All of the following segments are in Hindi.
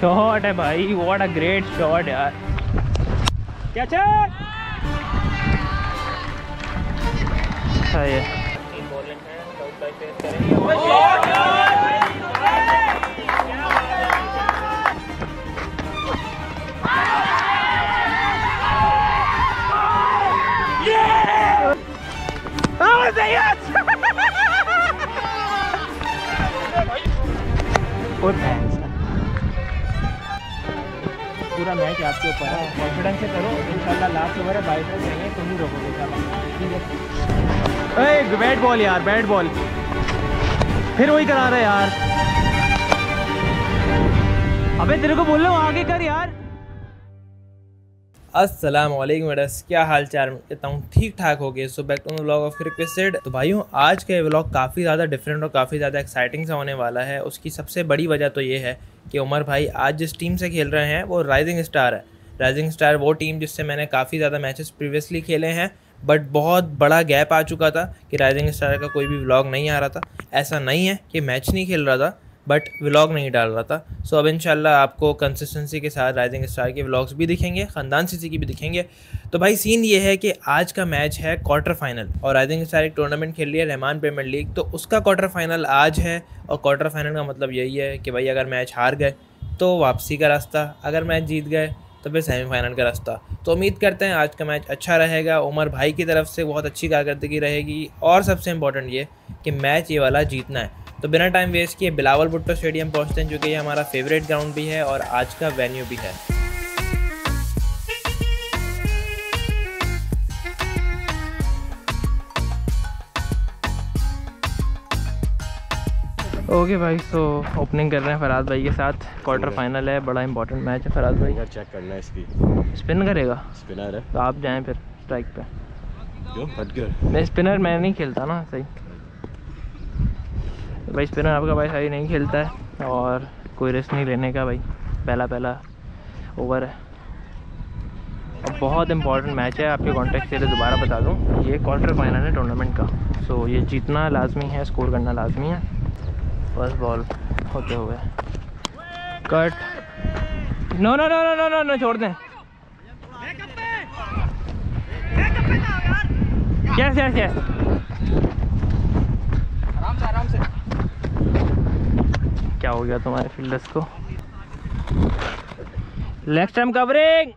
शॉट है भाई, व्हाट अ ग्रेट शॉट यार। क्या पूरा मैच आपके ऊपर है, कॉन्फिडेंस से करो। इंशाल्लाह लास्ट ओवर है, बाई बॉल देंगे, तुम ही रोकोगे इंशाल्लाह। ठीक है, बैट बॉल यार, बैट बॉल फिर वही करा रहा है यार। अबे तेरे को बोल रहा हूँ आगे कर यार। अस्सलाम वालेकुम वेडर्स, क्या हाल चाल, कहता हूँ ठीक ठाक हो गए। So back to vlog of requested. तो भाइयों आज का व्लॉग काफ़ी ज़्यादा डिफरेंट और काफ़ी ज़्यादा एक्साइटिंग सा होने वाला है। उसकी सबसे बड़ी वजह तो ये है कि उमर भाई आज जिस टीम से खेल रहे हैं वो राइजिंग स्टार है। राइजिंग स्टार वो टीम जिससे मैंने काफ़ी ज़्यादा मैचेस प्रीवियसली खेले हैं, बट बहुत बड़ा गैप आ चुका था कि राइजिंग स्टार का कोई भी व्लॉग नहीं आ रहा था। ऐसा नहीं है कि मैच नहीं खेल रहा था बट व्लॉग नहीं डाल रहा था। सो अब इंशाल्लाह आपको कंसिस्टेंसी के साथ राइजिंग स्टार के व्लॉग्स भी दिखेंगे, ख़ानदान सीसी की भी दिखेंगे। तो भाई सीन ये है कि आज का मैच है क्वार्टर फाइनल, और राइजिंग स्टार एक टूर्नामेंट खेल रही है रहमान पेमेंट लीग, तो उसका क्वार्टर फाइनल आज है। और क्वार्टर फाइनल का मतलब यही है कि भाई अगर मैच हार गए तो वापसी का रास्ता, अगर मैच जीत गए तो फिर सेमीफाइनल का रास्ता। तो उम्मीद करते हैं आज का मैच अच्छा रहेगा, उमर भाई की तरफ से बहुत अच्छी कारकर्दगी रहेगी, और सबसे इम्पोर्टेंट ये कि मैच ये वाला जीतना है। तो बिना टाइम वेस्ट किए बिलावल भुट्टो स्टेडियम पहुंचते हैं, जो कि ये हमारा फेवरेट ग्राउंड भी है और आज का वेन्यू भी है। ओके भाई, सो ओपनिंग कर रहे हैं फराज भाई के साथ। क्वार्टर फाइनल है, बड़ा इंपॉर्टेंट मैच है। फराज भाई चेक करना है, इसकी स्पिन करेगा, स्पिनर है तो आप जाएं फिर स्ट्राइक पे। क्यों फट गया? मैं स्पिनर मैं नहीं खेलता ना सही। भाई स्पिनर आपका भाई सही नहीं खेलता है और कोई रिस्क नहीं लेने का भाई। पहला ओवर है और बहुत इंपॉर्टेंट मैच है। आपके कॉन्टेक्ट से दोबारा बता दूँ, ये क्वार्टर फाइनल है टूर्नामेंट का, सो ये जीतना लाजमी है, स्कोर करना लाजमी है। फर्स्ट बॉल होते हुए cut, no no no no no no no, छोड़ दें। यस यस यस, आराम से आराम से। क्या हो गया तुम्हारे फील्डर्स को? नेक्स्ट टाइम कवरिंग,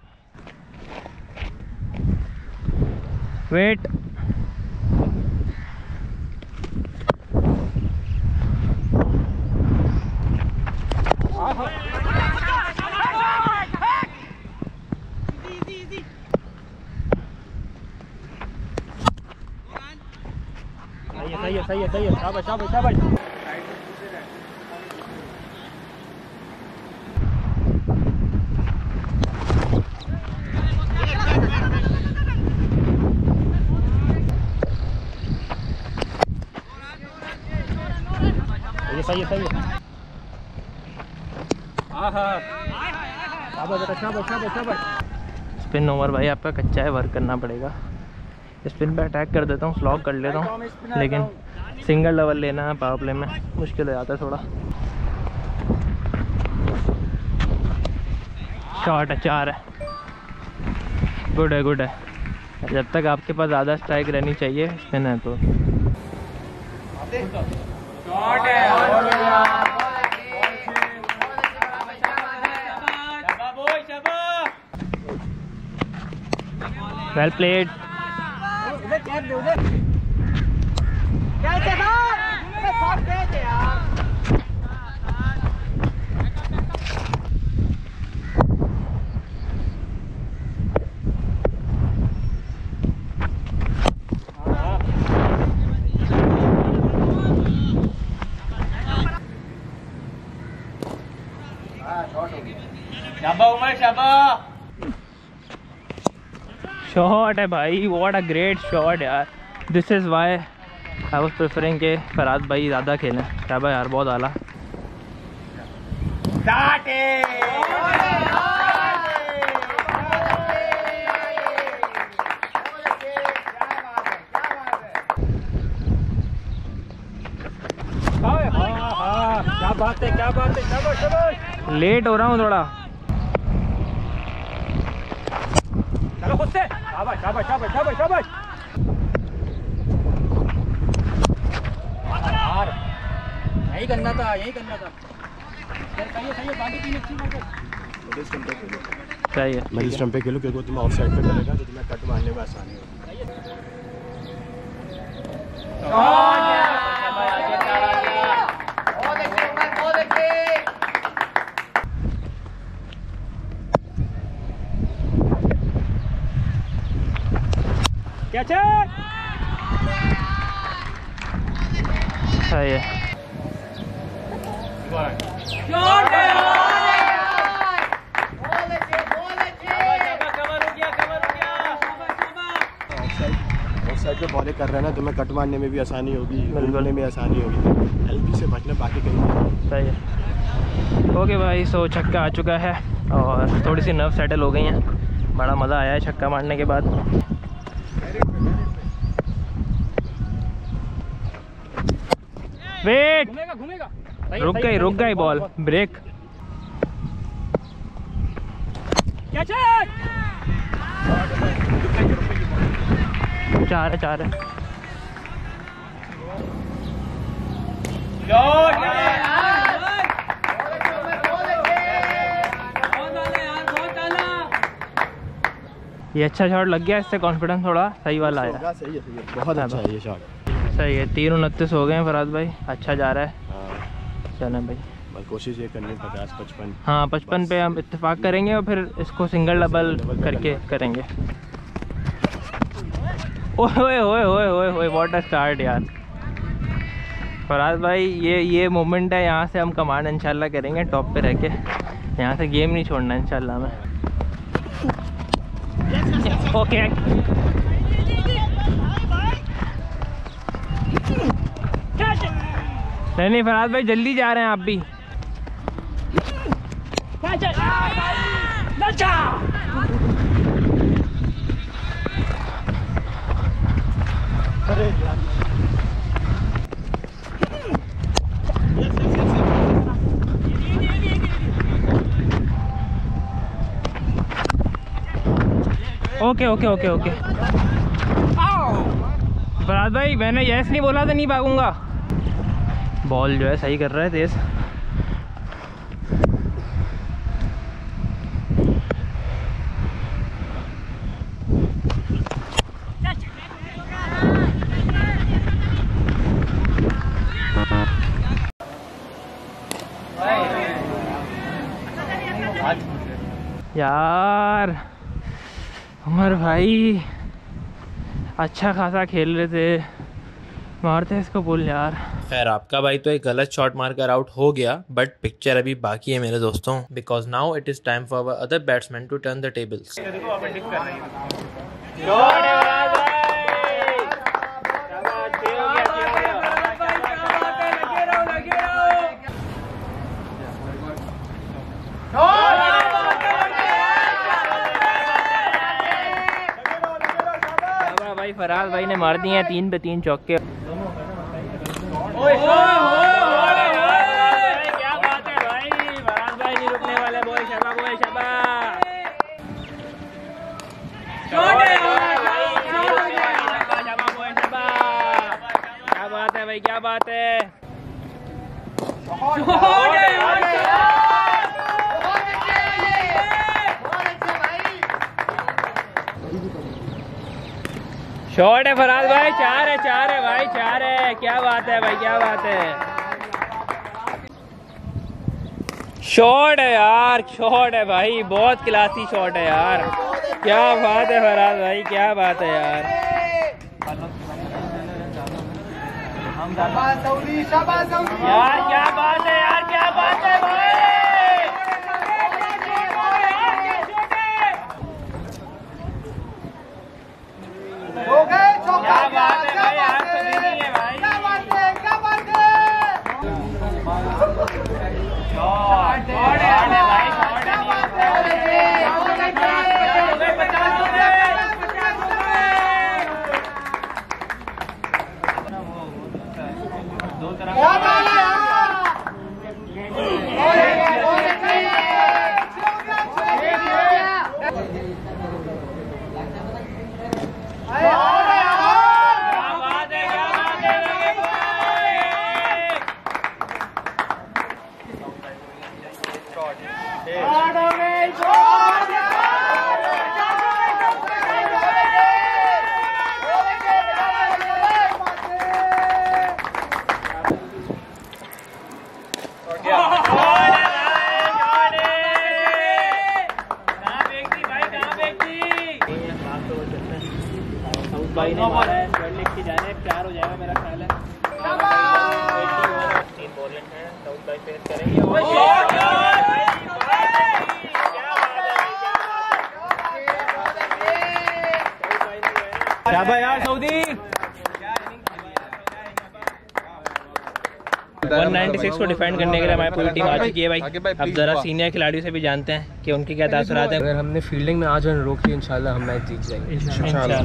वेट, सही है, शाबाश शाबाश शाबाश। सही है। आहा, शाबाश शाबाश शाबाश शाबाश। स्पिन ओवर भाई आपका कच्चा है, वर्क करना पड़ेगा। स्पिन पे अटैक कर देता हूँ, फ्लॉक कर लेता हूँ, लेकिन सिंगल लेवल लेना है पावर प्ले में मुश्किल हो जाता है थोड़ा। शॉट अच्छा है, गुड है गुड है। जब तक आपके पास ज़्यादा स्ट्राइक रहनी चाहिए, स्पिन है तो वेल प्लेड। शॉट है भाई, व्हाट अ ग्रेट शॉट यार। This is why I was preferring के फराज भाई ज़्यादा खेलें। शाबा यार बहुत आला। बात है, क्या बात है, शाबाश शाबाश। लेट हो रहा हूँ थोड़ा। चलो खुद से, शाबाश शाबाश शाबाश शाबाश शाबाश। यही करना था, यही करना था। सही सही है, बाकी टीम अच्छी बात है। सही है, मिडिल स्टंप पे खेलो क्योंकि तुम ऑफ साइड पे चलेगा तो तुम्हें कट मारने में आसानी होगी। क्या सही है। जो बॉले कर रहे हैं ना तुम्हें कट मारने में भी आसानी होगी, घूमने में आसानी होगी, एलबी से बचना बाकी कहीं। सही है। ओके भाई, सो छक्का आ चुका है और थोड़ी सी नर्व सेटल हो गई हैं। बड़ा मज़ा आया है छक्का मारने के बाद। वेट, रुक गई बॉल, ब्रेक। क्या चार है। ये अच्छा शॉट लग गया, इससे कॉन्फिडेंस थोड़ा सही वाला आया। सही है, बहुत अच्छा है ये शॉट। सही है, 3:29 हो गए हैं फराज भाई, अच्छा जा रहा है। चलें भाई, कोशिश ये करनी 50-55। हाँ 55 पे हम इत्तेफाक करेंगे और फिर इसको सिंगल डबल करके करेंगे। ओए ओए ओए ओए ओए, व्हाट अ स्टार्ट यार फराज भाई। ये मोमेंट है, यहाँ से हम कमांड इंशाल्लाह करेंगे टॉप पे रह के। यहाँ से गेम नहीं छोड़ना इंशाल्लाह में। ओके नहीं फराज भाई, जल्दी जा रहे हैं आप भी। Okay okay okay okay Faraz भाई, मैंने यस नहीं बोला तो नहीं भागूंगा। बॉल जो है सही कर रहा है, तेज। यार उमर भाई अच्छा खासा खेल रहे थे, मारते इसको बोल यार। खैर आपका भाई तो एक गलत शॉट मारकर आउट हो गया, बट पिक्चर अभी बाकी है मेरे दोस्तों। Because now it is time for other batsman to turn the tables. भाई फराज भाई ने मार दिए हैं 3 पे 3 चौके। ओए क्या बात है भाई, फराज भाई नहीं रुकने वाले। बोल शबा, बोल शबा। क्या बात है भाई, क्या बात है। शॉट है फराज भाई, 4 है भाई, 4 है। क्या बात है भाई, क्या बात है। शॉट है यार, शॉट है भाई, बहुत क्लासी शॉट है यार। क्या बात है फराज भाई, क्या बात है यार। यार क्या बात है यार, क्या बात है भाई। भाई ने मारा है, वर्ल्ड लीग की जाने प्यार हो जाएगा मेरा ख्याल है। तीन बॉलेंट हैं, साउथ भाई पेश करेंगे। क्या भाई यार सऊदी 196 को डिफेंड करने के लिए हमारी पूरी टीम आ चुकी है भाई। अब जरा सीनियर खिलाड़ियों से भी जानते हैं कि उनकी क्या तासरात है। अगर हमने फील्डिंग में आज रन रोक ली इंशाल्लाह हम मैच जीत जाएंगे इंशाल्लाह।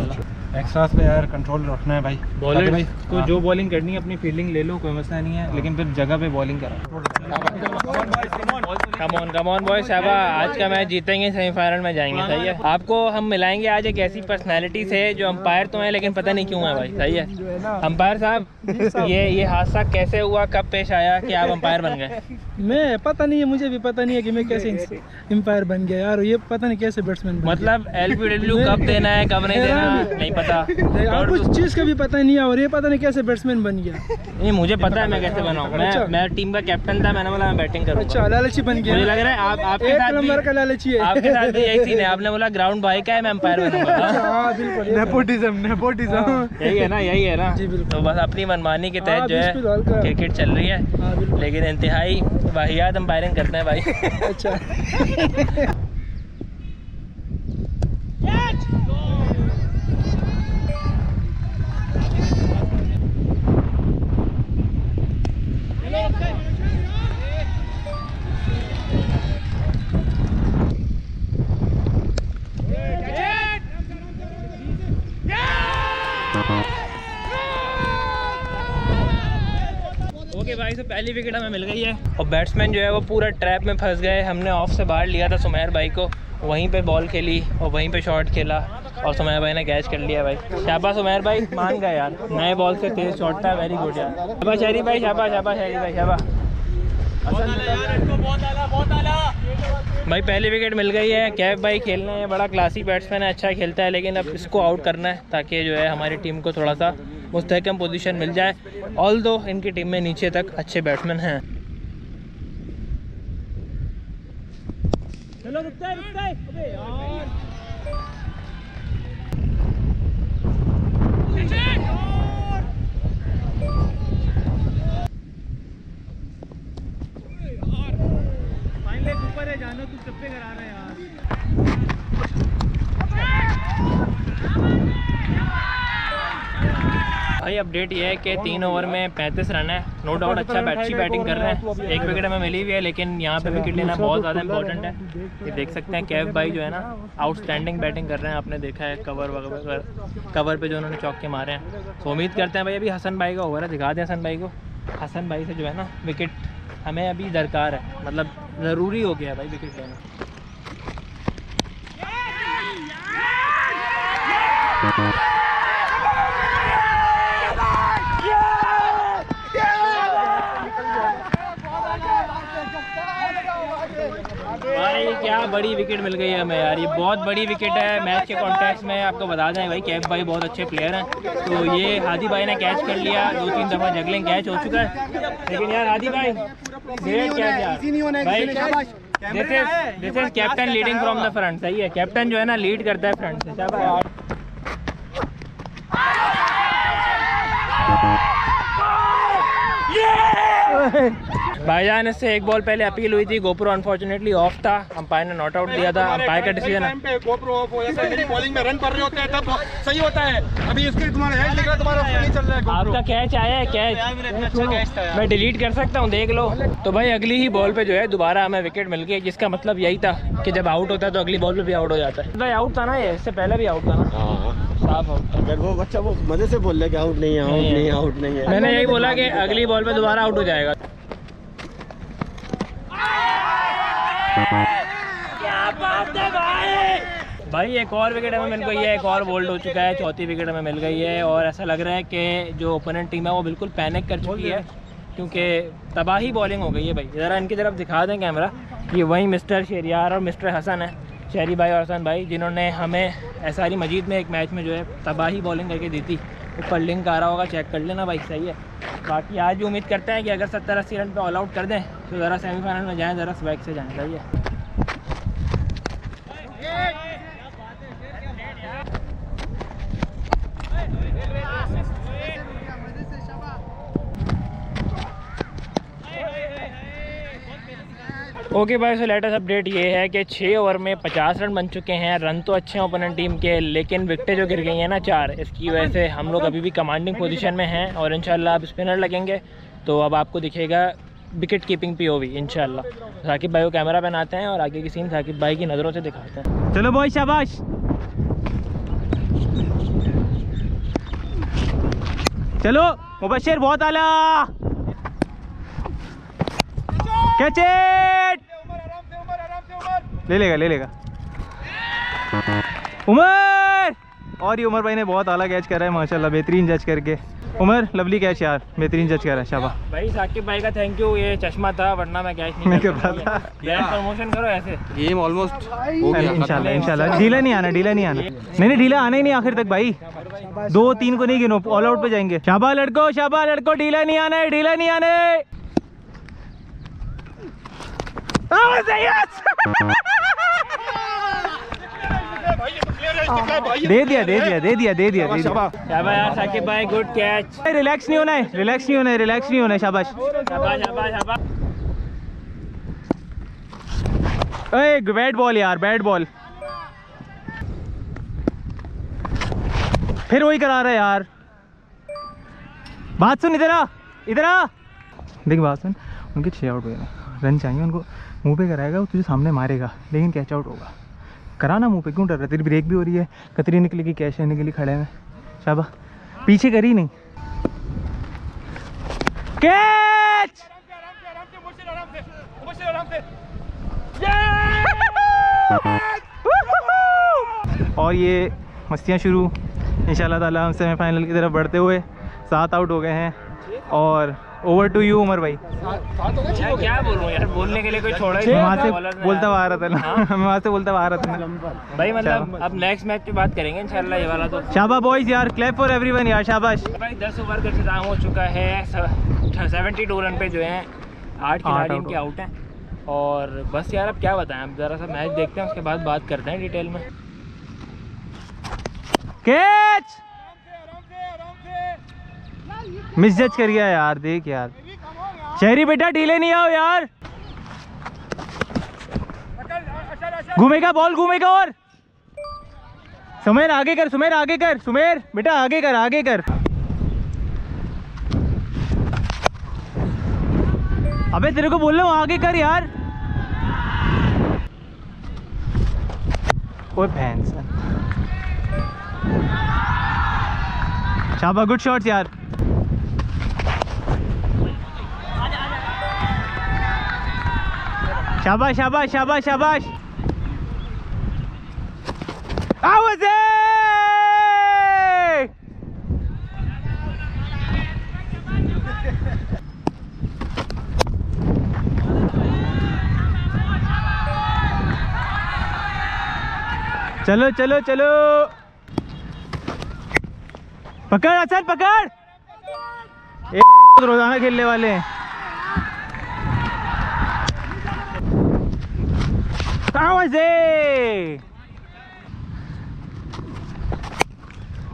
एक्सास पे यार कंट्रोल रखना है भाई। बॉलर को जो बॉलिंग करनी है अपनी फील्डिंग ले लो, कोई मसला नहीं है, लेकिन फिर जगह पे बॉलिंग करो। Come on come on boy साहब, आज का मैच जीतेंगे, सेमीफाइनल में जाएंगे। सही है, आपको हम मिलाएंगे आज एक ऐसी पर्सनालिटी से जो अंपायर तो है लेकिन पता नहीं क्यों है भाई। सही है अंपायर साहब, ये हादसा कैसे हुआ, कब पेश आया कि आप अंपायर बन गए? मैं पता नहीं है, मुझे भी पता नहीं है कि मैं कैसे अंपायर बन गया यार। ये पता नहीं कैसे बैट्समैन, मतलब LPW कब देना है कब नहीं देना नहीं पता, कुछ चीज का भी पता नहीं है, और ये पता नहीं कैसे बैट्समैन बन गया। नहीं मुझे पता है मैं कैसे बना हूँ, मैं टीम का कैप्टन था, मैंने बोला मैं बैटिंग करूँगा। अच्छा लालची बन गया, मुझे लग रहा है आप आपके साथ भी यही सीन है। आपने बोला ग्राउंड भाई का है, मैं अंपायर बनूंगा। नेपोटिज्म यही है ना जी बिल्कुल। तो बस अपनी मनमानी के तहत जो है क्रिकेट चल रही है, लेकिन इंतहाई वाहियात अंपायरिंग करते हैं भाई। अच्छा भाई से पहली विकेट हमें मिल गई है, और बैट्समैन जो है वो पूरा ट्रैप में फंस गए। हमने ऑफ से बाहर लिया था सुमेर भाई को, वहीं पे बॉल खेली और वहीं पे शॉट खेला और सुमेर भाई ने कैच कर लिया भाई। शाबाश सुमेर भाई, मान गए यार, नए बॉल से तेज शॉट था, वेरी गुड यार। शाबाश शहरी भाई, शाबाश शहरी भाई, शाबाश भाई, पहली विकेट मिल गई है। कैफ भाई खेलने हैं, बड़ा क्लासी बैट्समैन है, अच्छा खेलता है, लेकिन अब इसको आउट करना है ताकि जो है हमारी टीम को थोड़ा सा मुस्तहकम पोजीशन मिल जाए। ऑल दो इनकी टीम में नीचे तक अच्छे बैट्समैन हैं। चलो रुकता है। जाना तू सबसे करा रहा है यार। भाई अपडेट ये है कि 3 ओवर में 35 रन है, नो डाउट अच्छा बैटिंग कर रहे हैं। 1 विकेट हमें मिली हुई है, लेकिन यहाँ पे विकेट लेना बहुत ज़्यादा इंपॉर्टेंट है। ये देख सकते हैं कैफ भाई जो है ना आउटस्टैंडिंग बैटिंग कर रहे हैं, आपने देखा है कवर पे जो उन्होंने चौके मारे हैं। तो उम्मीद करते हैं भाई, अभी हसन भाई का ओवर है, दिखा दें हसन भाई को। हसन भाई से जो है ना विकेट हमें अभी दरकार है, मतलब ज़रूरी हो गया भाई विकेट लेना। भाई क्या बड़ी विकेट मिल गई है हमें यार, ये बहुत बड़ी विकेट है मैच के कॉन्टेक्स्ट में। आपको बता दें भाई कैफ भाई बहुत अच्छे प्लेयर हैं, तो ये हादी भाई ने कैच कर लिया, 2-3 दफ़ा जगलिंग कैच हो चुका है, लेकिन यार हादी भाई captain leading from the front. सही है, कैप्टन जो है ना लीड करता है फ्रंट से। भाईजान इससे 1 बॉल पहले अपील हुई थी, गोप्रो अनफॉर्चुनेटली ऑफ था, अंपायर ने नॉट आउट दिया था। अंपायर का डिसीजन है गोप्रो ऑफ हो जाता है, मेरी बॉलिंग में रन पड़ रहे होते हैं तब सही होता है। अभी इसके तुम्हारा हेड निकला, तुम्हारा फुली चल रहा है, आपका कैच आया है, कैच मैं डिलीट कर सकता हूं, देख लो। तो भाई अगली ही बॉल पे जो है दोबारा हमें विकेट मिल गई, जिसका मतलब यही था कि जब आउट होता है तो अगली बॉल पे भी आउट हो जाता है। भाई आउट था ना, ये इससे पहले भी आउट था ना, साफ आउट। अगर वो बच्चा वो मजे से बोल रहा है कि आउट नहीं है, मैंने यही बोला कि अगली बॉल पे दोबारा आउट हो जाएगा। भाई एक और विकेट हमें मिल गई है, एक और बोल्ड हो चुका है, 4थी विकेट हमें मिल गई है, और ऐसा लग रहा है कि जो ओपोनेंट टीम है वो बिल्कुल पैनिक कर चुकी है। क्योंकि तबाही बॉलिंग हो गई है भाई। ज़रा इनकी तरफ दिखा दें कैमरा, ये वही मिस्टर शेरियार और मिस्टर हसन है, शेरी भाई और हसन भाई, जिन्होंने हमें एसआरी मजीद में एक मैच में जो है तबाही बॉलिंग करके दी थी। ऊपर लिंक आ रहा होगा, चेक कर लेना भाई, सही है। बाकी आज भी उम्मीद करते हैं कि अगर 70-80 रन पे ऑल आउट कर दें तो ज़रा सेमीफाइनल में जाएँ, ज़रा स्वैग से जाएँ, सही है। ओके भाई, सो लेटेस्ट अपडेट ये है कि 6 ओवर में 50 रन बन चुके हैं। रन तो अच्छे हैं ओपोनेंट टीम के, लेकिन विकटें जो गिर गई हैं ना 4, इसकी वजह से हम लोग अभी भी कमांडिंग पोजीशन में हैं। और इंशाल्लाह अब स्पिनर लगेंगे तो अब आपको दिखेगा विकेट कीपिंग पीओवी इंशाल्लाह। साकिब भाई को कैमरा बनाते हैं और आगे की सीन साकिब भाई की नज़रों से दिखाते हैं। चलो भाई, शाबाश, चलो मुबशर, बहुत आला कैच, ले लेगा उमर। और ये उमर भाई ने बहुत आला कैच करा है माशाल्लाह, बेहतरीन जज करके। उमर लवली कैच यार, बेहतरीन जज करा है, शाबाश भाई। साकिब भाई का थैंक यू, ये चश्मा था वरना मैं कैच नहीं कर पाता। प्रमोशन करो ऐसे, गेम ऑलमोस्ट हो गया इंशाल्लाह। ढीला नहीं आना, ढीला नहीं आना, नहीं ढीला आना ही नहीं आखिर तक भाई। 2-3 को नहीं गिनो, ऑल आउट पे जाएंगे। शाबाश लड़को, शाबाश लड़को, ढीला नहीं आना है, ढीला नहीं आना है। दे दिया। शाबाश यार साकिब भाई, गुड कैच। रिलैक्स नहीं होना है, रिलैक्स नहीं होना है, रिलैक्स नहीं होना है। शाबाश शाबाश शाबाश। ओए बैट बॉल यार, बैट बॉल फिर वही करा रहा है यार। बात सुन, इधर आ देख, बात सुन। उनके 6 आउट हुए ना, रन चाहिए उनको। मुंह पे कराएगा, वो तुझे सामने मारेगा लेकिन कैच आउट होगा। कराना मुंह पे, क्यों डर रहा है? तेरी ब्रेक भी हो रही है, कतरी निकलेगी, कैच लेने के लिए खड़े हैं। शाबाश, पीछे करी नहीं, कैच। और ये मस्तियाँ शुरू इंशाल्लाह ताला। हम सेमीफाइनल की तरफ बढ़ते हुए 7 आउट हो गए हैं। और ओवर टू यू उमर भाई। क्या बोलूं यार, बोलने के लिए कोई छोड़ा ही नहीं। वहाँ से बोलता हुआ आ रहा था भाई, मतलब अब नेक्स्ट मैच की बात करेंगे इंशाल्लाह, ये वाला तो। शाबाश बॉयज यार, क्लैप फॉर एवरीवन यार, शाबाश भाई। 10 ओवर का इंतजाम हो चुका है। 72 रन पे जो है 8 खिलाड़ी इनके आउट हैं। और बस यार अब क्या बताएं, अब ज़रा सा मैच देखते हैं, उसके बाद बात करते हैं डिटेल में। कैच मिसजज कर गया यार, देख यार शहरी बेटा, ढीले नहीं आओ यार। घूमेगा बॉल, घूमेगा। और सुमेर आगे कर, सुमेर आगे कर, सुमेर बेटा आगे कर, आगे कर। अबे तेरे को बोल रहा हूँ आगे कर यार। ओए भैंस, शाबाश, गुड शॉट्स यार। शाबाश शाबाश शाबाश शाबाश। आवाज़े चलो चलो चलो, पकड़ हसन, पकड़। ये रोजाना खेलने वाले हैं।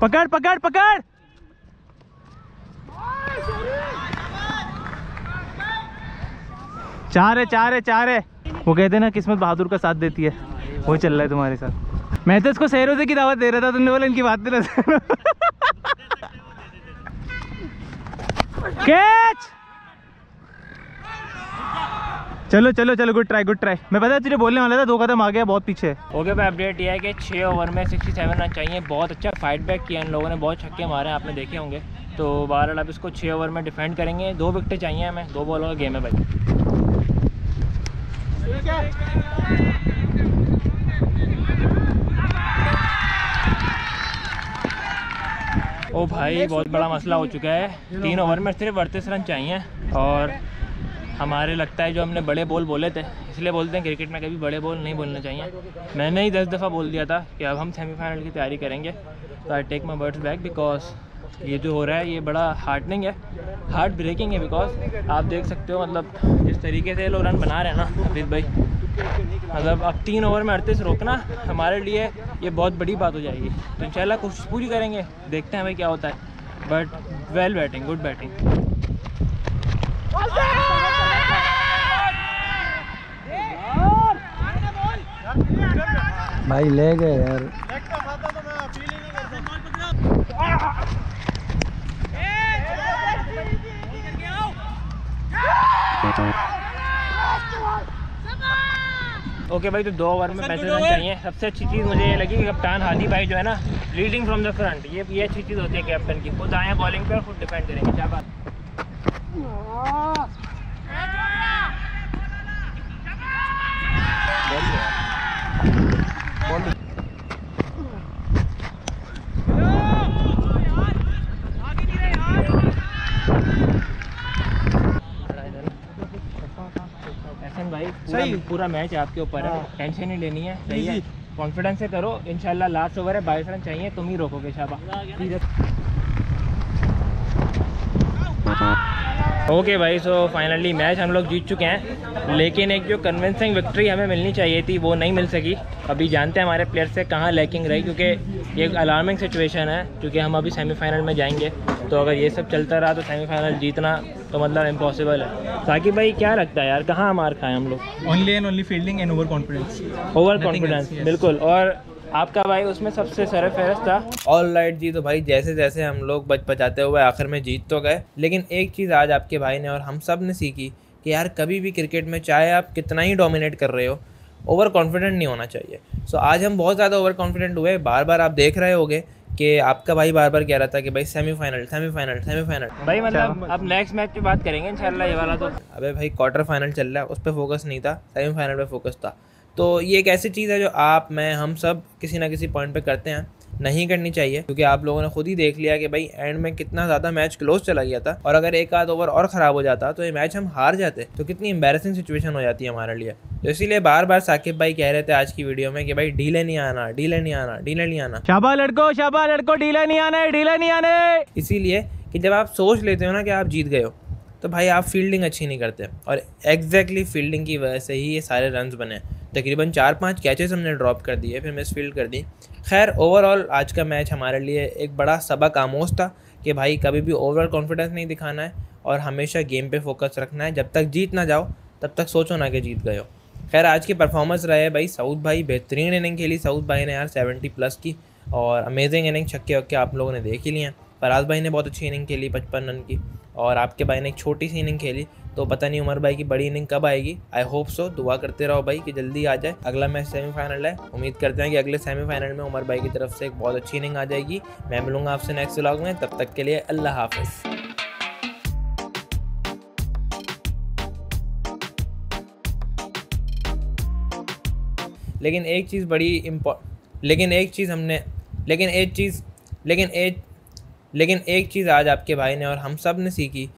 पकड़ पकड़ पकड़। चार है। वो कहते हैं ना, किस्मत बहादुर का साथ देती है, वो चल रहा है तुम्हारे साथ। मैं तो इसको सहरोज़े की दावत दे रहा था, तुमने बोला इनकी बात ना। कैच, चलो चलो चलो, गुड ट्राई गुड ट्राई। मैं पता है तुझे बोलने वाला था, 2 कदम आ गया, बहुत पीछे। ओके भाई, अपडेट ये है कि 6 ओवर में 67 रन चाहिए। बहुत अच्छा फाइट बैक किया इन लोगों ने, बहुत छक्के मारे हैं, आपने देखे होंगे। तो बहरहाल अब इसको 6 ओवर में डिफेंड करेंगे। 2 विकेटें चाहिए हमें, 2 बॉलों का गेम है भाई। ओ भाई बहुत बड़ा मसला हो चुका है। 3 ओवर में सिर्फ 38 रन चाहिए और हमारे लगता है जो हमने बड़े बॉल बोले थे, इसलिए बोलते हैं क्रिकेट में कभी बड़े बॉल नहीं बोलने चाहिए। मैंने ही 10 दफ़ा बोल दिया था कि अब हम सेमीफाइनल की तैयारी करेंगे। तो I take my words back because ये जो हो रहा है ये बड़ा हार्टनिंग है, हार्ट ब्रेकिंग है। बिकॉज आप देख सकते हो मतलब जिस तरीके से लोग रन बना रहे हैं ना हफीज़ भाई, मतलब अब 3 ओवर में 38 रोकना हमारे लिए ये बहुत बड़ी बात हो जाएगी। तो इंशाल्लाह कोशिश पूरी करेंगे, देखते हैं भाई क्या होता है। But well batting, good batting. भाई ले गए यार। ओके भाई, तो 2 ओवर में 35 रन चाहिए। सबसे अच्छी चीज़ मुझे ये लगी कि कप्तान हादी भाई जो है ना, लीडिंग फ्रॉम द फ्रंट, ये अच्छी चीज़ होती है कैप्टन की। खुद आए बॉलिंग पे और खुद डिफेंड करेंगे। क्या बात। भाई पूरा मैच आपके ऊपर है, टेंशन नहीं लेनी है, सही है, कॉन्फिडेंस से करो। इंशाल्लाह लास्ट ओवर है, 22 रन चाहिए, तुम ही रोकोगे। शाबा। ओके भाई, सो फाइनली मैच हम लोग जीत चुके हैं, लेकिन एक जो कन्विंसिंग विक्ट्री हमें मिलनी चाहिए थी वो नहीं मिल सकी। अभी जानते हैं हमारे प्लेयर से कहाँ लैकिंग रही, क्योंकि ये एक अलार्मिंग सिचुएशन है, क्योंकि हम अभी सेमीफाइनल में जाएंगे। तो अगर ये सब चलता रहा तो सेमीफाइनल जीतना तो मतलब इम्पॉसिबल है। साकिब भाई क्या लगता है यार, कहाँ मार खाएं हम लोग? Only and only fielding and overconfidence. Overconfidence बिल्कुल, और आपका भाई उसमें सबसे सर फहरस्त था। ऑल राइट जी, तो भाई जैसे जैसे हम लोग बच बचाते हुए आखिर में जीत तो गए, लेकिन एक चीज़ आज आपके भाई ने और हम सब ने सीखी कि यार कभी भी क्रिकेट में चाहे आप कितना ही डोमिनेट कर रहे हो, ओवर कॉन्फिडेंट नहीं होना चाहिए। सो आज हम बहुत ज़्यादा ओवर कॉन्फिडेंट हुए। बार बार आप देख रहे होगे कि आपका भाई बार बार कह रहा था कि भाई सेमीफाइनल सेमीफाइनल सेमीफाइनल। भाई मतलब अब नेक्स्ट मैच पे बात करेंगे इंशाल्लाह, ये वाला तो अबे भाई क्वार्टर फाइनल चल रहा है, उस पर फोकस नहीं था, सेमीफाइनल पे फोकस था। तो ये एक ऐसी चीज़ है जो आप मैं हम सब किसी ना किसी पॉइंट पे करते हैं, नहीं करनी चाहिए, क्योंकि आप लोगों ने खुद ही देख लिया कि भाई एंड में कितना ज़्यादा मैच क्लोज चला गया था। और अगर एक आध ओवर और ख़राब हो जाता तो ये मैच हम हार जाते, तो कितनी एम्बैरेसिंग सिचुएशन हो जाती है हमारे लिए। तो इसीलिए बार बार साकिब भाई कह रहे थे आज की वीडियो में कि भाई ढीले नहीं आना, ढीले नहीं आना, ढीले नहीं आना। शाबाश लड़को, ढीले नहीं आना, ढीले नहीं आने। इसीलिए कि जब आप सोच लेते हो ना कि आप जीत गए हो, तो भाई आप फील्डिंग अच्छी नहीं करते, और एग्जैक्टली फील्डिंग की वजह से ही ये सारे रन बने। तकरीबन 4-5 कैचेस हमने ड्रॉप कर दिए, फिर मिस फील्ड कर दी। खैर ओवरऑल आज का मैच हमारे लिए एक बड़ा सबक आमोज था कि भाई कभी भी ओवर कॉन्फिडेंस नहीं दिखाना है और हमेशा गेम पे फोकस रखना है। जब तक जीत ना जाओ तब तक सोचो ना कि जीत गए हो। खैर आज की परफॉर्मेंस रहे भाई, साउथ भाई बेहतरीन इनिंग खेली। साउथ भाई ने यार 70+ की और अमेजिंग इनिंग, छक्के वक्के आप लोगों ने देख ही लिए हैं। फराज भाई ने बहुत अच्छी इनिंग खेली 55 रन की, और आपके भाई ने एक छोटी सी इनिंग खेली। तो पता नहीं उमर भाई की बड़ी इनिंग कब आएगी, आई होप सो। दुआ करते रहो भाई कि जल्दी आ जाए। अगला मैच सेमीफाइनल है, उम्मीद करते हैं कि अगले सेमीफाइनल में उमर भाई की तरफ से एक बहुत अच्छी इनिंग आ जाएगी। मैं मिलूंगा आपसे नेक्स्ट व्लॉग में, तब तक के लिए अल्लाह हाफिज़। लेकिन एक चीज़ आज आपके भाई ने और हम सब ने सीखी